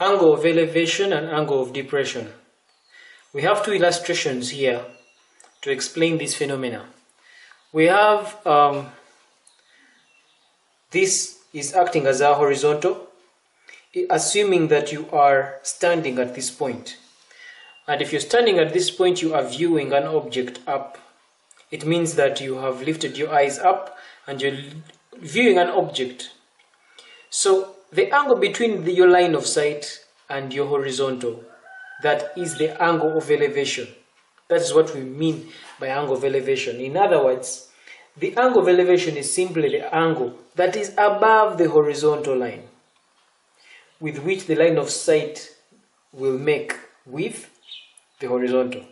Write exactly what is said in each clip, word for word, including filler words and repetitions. angle of elevation and angle of depression. We have two illustrations here to explain this phenomena. We have um, this is acting as a horizontal, assuming that you are standing at this point. And if you're standing at this point, you are viewing an object up. It means that you have lifted your eyes up and you're viewing an object. So the angle between the, your line of sight and your horizontal, that is the angle of elevation. That's what we mean by angle of elevation. In other words, the angle of elevation is simply the angle that is above the horizontal line with which the line of sight will make with the horizontal.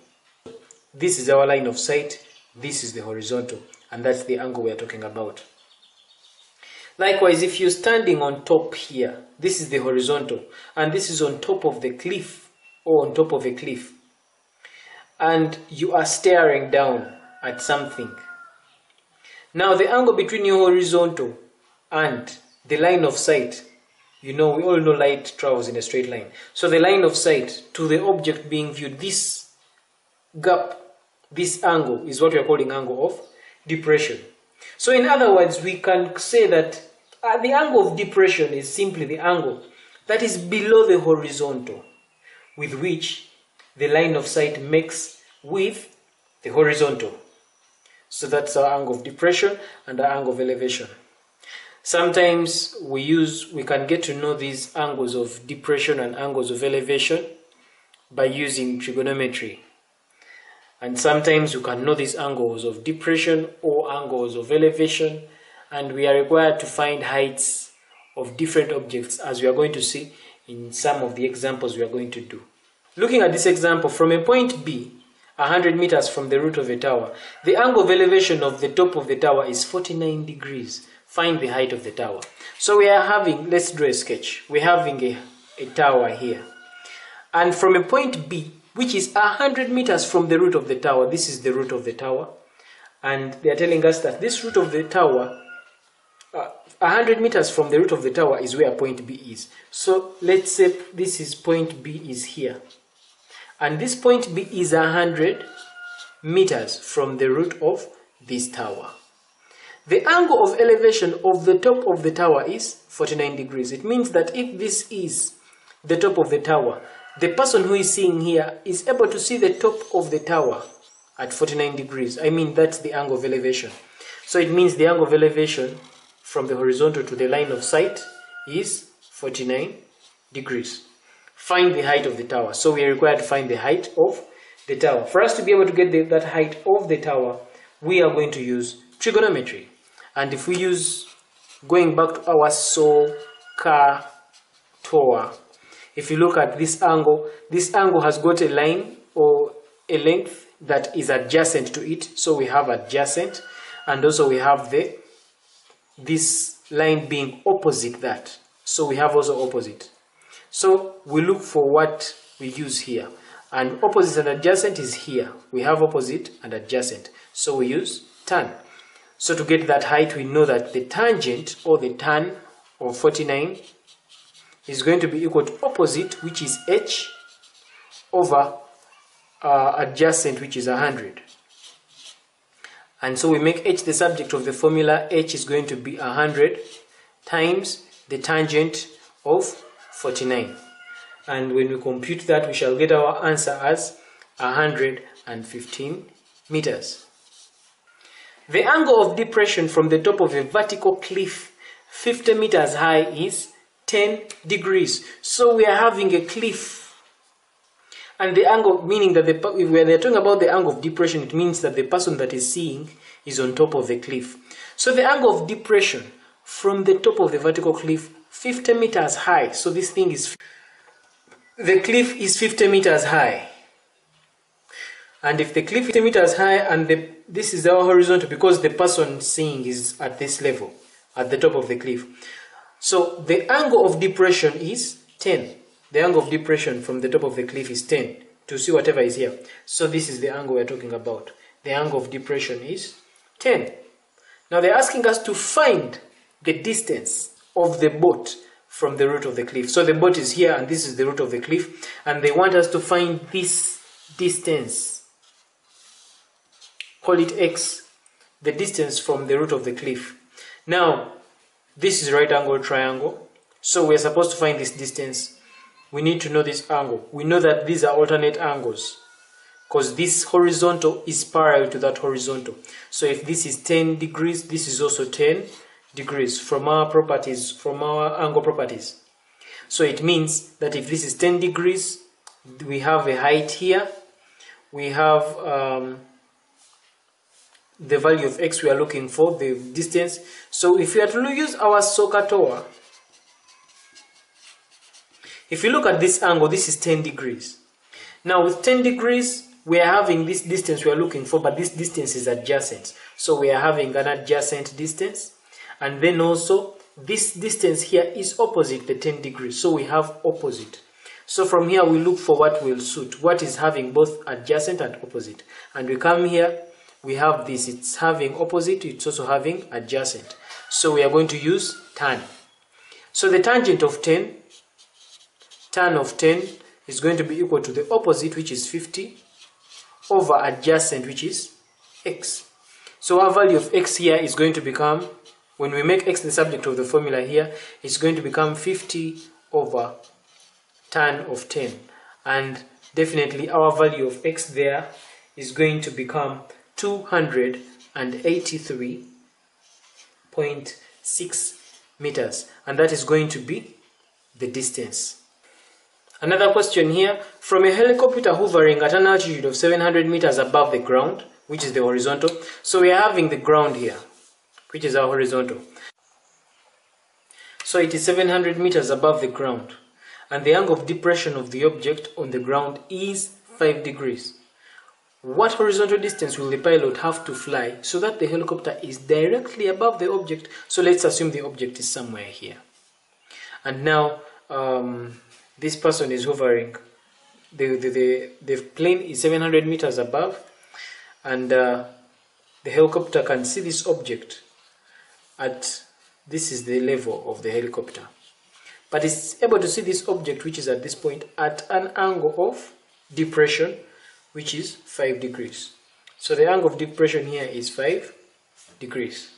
This is our line of sight, this is the horizontal, and that's the angle we are talking about. Likewise, if you're standing on top here, this is the horizontal, and this is on top of the cliff or on top of a cliff, and you are staring down at something. Now the angle between your horizontal and the line of sight, you know, we all know light travels in a straight line. So the line of sight to the object being viewed, this gap, this angle is what we are calling angle of depression. So in other words, we can say that the angle of depression is simply the angle that is below the horizontal with which the line of sight makes with the horizontal. So that's our angle of depression and our angle of elevation. Sometimes we use, we can get to know these angles of depression and angles of elevation by using trigonometry. And sometimes you can know these angles of depression or angles of elevation, and we are required to find heights of different objects, as we are going to see in some of the examples we are going to do. Looking at this example, from a point B, one hundred meters from the root of a tower, the angle of elevation of the top of the tower is forty-nine degrees. Find the height of the tower. So we are having, let's draw a sketch. We're having a, a tower here. And from a point B, which is one hundred meters from the root of the tower, this is the root of the tower. And they are telling us that this root of the tower, uh, one hundred meters from the root of the tower is where point B is. So let's say this is point B is here. And this point B is one hundred meters from the root of this tower. The angle of elevation of the top of the tower is forty-nine degrees. It means that if this is the top of the tower, the person who is seeing here is able to see the top of the tower at forty-nine degrees. I mean, that's the angle of elevation. So it means the angle of elevation from the horizontal to the line of sight is forty-nine degrees. Find the height of the tower. So we are required to find the height of the tower. For us to be able to get the, that height of the tower, we are going to use trigonometry. And if we use, going back to our SOHCAHTOA, if you look at this angle, this angle has got a line or a length that is adjacent to it. So we have adjacent, and also we have the this line being opposite that. So we have also opposite. So we look for what we use here. And opposite and adjacent is here. We have opposite and adjacent. So we use tan. So to get that height, we know that the tangent or the tan of forty-nine is going to be equal to opposite, which is h, over uh, adjacent, which is one hundred. And so we make h the subject of the formula. H is going to be one hundred times the tangent of forty-nine. And when we compute that, we shall get our answer as one hundred fifteen meters. The angle of depression from the top of a vertical cliff fifty meters high is ten degrees. So we are having a cliff. And the angle, meaning that the, if we are talking about the angle of depression, it means that the person that is seeing is on top of the cliff. So the angle of depression from the top of the vertical cliff fifty meters high. So this thing is, the cliff is fifty meters high. And if the cliff is fifty meters high and the, this is our horizontal, because the person seeing is at this level, at the top of the cliff. So the angle of depression is ten. The angle of depression from the top of the cliff is ten, to see whatever is here. So this is the angle we are talking about. The angle of depression is ten. Now they're asking us to find the distance of the boat from the root of the cliff. So the boat is here and this is the root of the cliff, and they want us to find this distance. Call it x, the distance from the root of the cliff. Now, this is right angle triangle, so we're supposed to find this distance. We need to know this angle. We know that these are alternate angles, because this horizontal is parallel to that horizontal. So if this is ten degrees, this is also ten degrees from our properties, from our angle properties. So it means that if this is ten degrees, we have a height here, we have um, the value of x we are looking for, the distance. So if we are to use our SOHCAHTOA, if you look at this angle, this is ten degrees. Now with ten degrees, we are having this distance we are looking for, but this distance is adjacent. So we are having an adjacent distance. And then also, this distance here is opposite the ten degrees, so we have opposite. So from here, we look for what will suit, what is having both adjacent and opposite. And we come here, we have this, it's having opposite, it's also having adjacent. So we are going to use tan. So the tangent of ten, tan of ten is going to be equal to the opposite, which is fifty, over adjacent, which is x. So our value of x here is going to become, when we make x the subject of the formula here, it's going to become fifty over tan of ten. And definitely our value of x there is going to become two hundred eighty-three point six meters. And that is going to be the distance. Another question here. From a helicopter hovering at an altitude of seven hundred meters above the ground, which is the horizontal. So we are having the ground here, which is our horizontal. So it is seven hundred meters above the ground, and the angle of depression of the object on the ground is five degrees. What horizontal distance will the pilot have to fly so that the helicopter is directly above the object? So let's assume the object is somewhere here. And now um, this person is hovering. The, the, the, the plane is seven hundred meters above, and uh, the helicopter can see this object at, this is the level of the helicopter, but it's able to see this object, which is at this point, at an angle of depression, which is five degrees. So the angle of depression here is five degrees.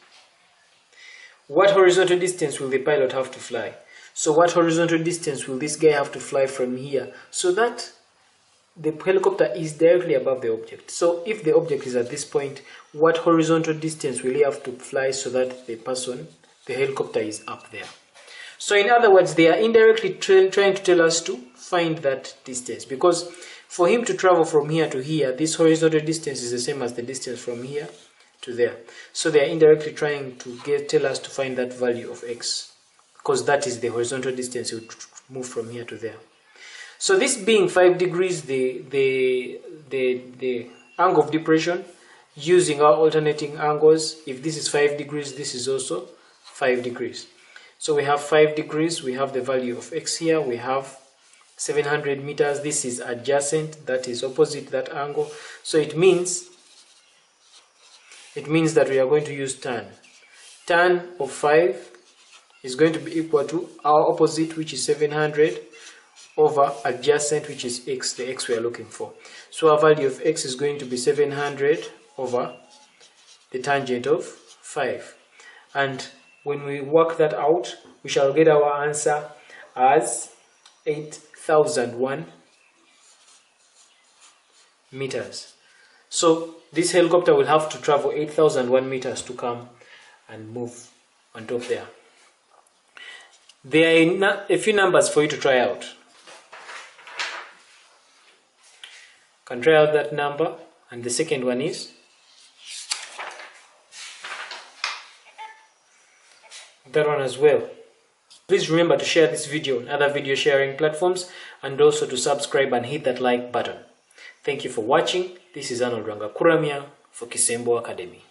What horizontal distance will the pilot have to fly? So what horizontal distance will this guy have to fly from here so that the helicopter is directly above the object? So if the object is at this point, what horizontal distance will he have to fly so that the person, the helicopter, is up there? So in other words, they are indirectly trying to tell us to find that distance, because for him to travel from here to here, this horizontal distance is the same as the distance from here to there. So they are indirectly trying to get, tell us to find that value of x, because that is the horizontal distance you move from here to there. So this being five degrees, the, the, the, the angle of depression, using our alternating angles, if this is five degrees, this is also five degrees. So we have five degrees, we have the value of x here, we have seven hundred meters, this is adjacent, that is opposite that angle. So it means, it means that we are going to use tan. Tan of five is going to be equal to our opposite, which is seven hundred, over adjacent, which is x, the x we are looking for. So our value of x is going to be seven hundred over the tangent of five. And when we work that out, we shall get our answer as eight thousand one meters. So this helicopter will have to travel eight thousand one meters to come and move on top there. There are a few numbers for you to try out. Can try out that number, and the second one is that one as well. Please remember to share this video on other video sharing platforms, and also to subscribe and hit that like button. Thank you for watching. This is Arnold Ranga Kuramiya for Kisembo Academy.